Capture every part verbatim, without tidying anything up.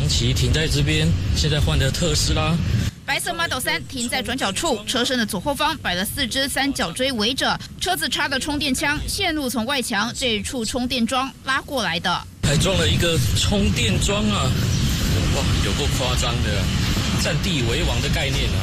长期停在这边，现在换的特斯拉。白色 Model 三停在转角处，车身的左后方摆了四只三角锥围着，车子插的充电枪线路从外墙这处充电桩拉过来的，还装了一个充电桩啊！哇，有够夸张的，占地为王的概念啊，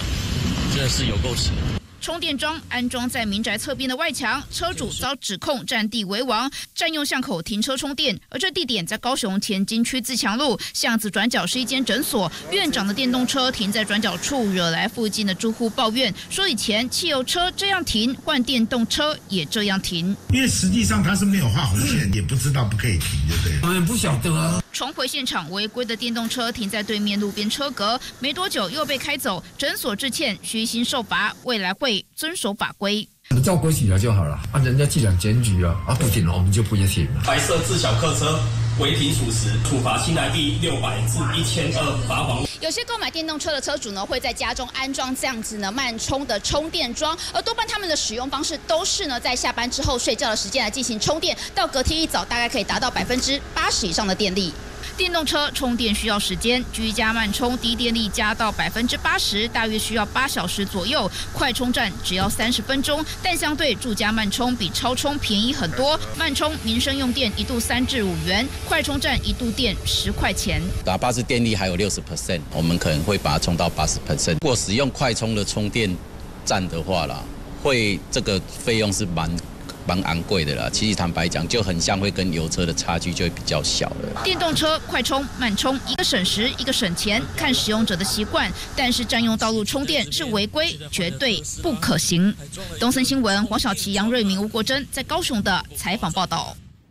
真的是有够扯。 充电桩安装在民宅侧边的外墙，车主遭指控占地为王，占用巷口停车充电。而这地点在高雄前金区自强路，巷子转角是一间诊所。院长的电动车停在转角处，惹来附近的住户抱怨，说以前汽油车这样停，换电动车也这样停。因为实际上他是没有画红线，也不知道不可以停，对不对？我们不晓得啊。重回现场，违规的电动车停在对面路边车格，没多久又被开走。诊所致歉，虚心受罚，未来会 遵守法规，照规矩来就好了。啊，人家既然检举了，啊不停了，我们就不也停了。白色自小客车违停属实，处罚新台币六百至一千二罚锾。 有些购买电动车的车主呢，会在家中安装这样子呢慢充的充电桩，而多半他们的使用方式都是呢在下班之后睡觉的时间来进行充电，到隔天一早大概可以达到百分之八十以上的电力。电动车充电需要时间，居家慢充低电力加到百分之八十，大约需要八小时左右；快充站只要三十分钟，但相对住家慢充比超充便宜很多。慢充民生用电一度三至五元，快充站一度电十块钱。哪怕是电力还有六十 percent。 我们可能会把它充到 百分之八十。如果使用快充的充电站的话啦，会这个费用是蛮蛮昂贵的啦。其实坦白讲，就很像会跟油车的差距就会比较小了。电动车快充、慢充，一个省时，一个省钱，看使用者的习惯。但是占用道路充电是违规，绝对不可行。东森新闻黄小琪、杨瑞明、吴国珍在高雄的采访报道。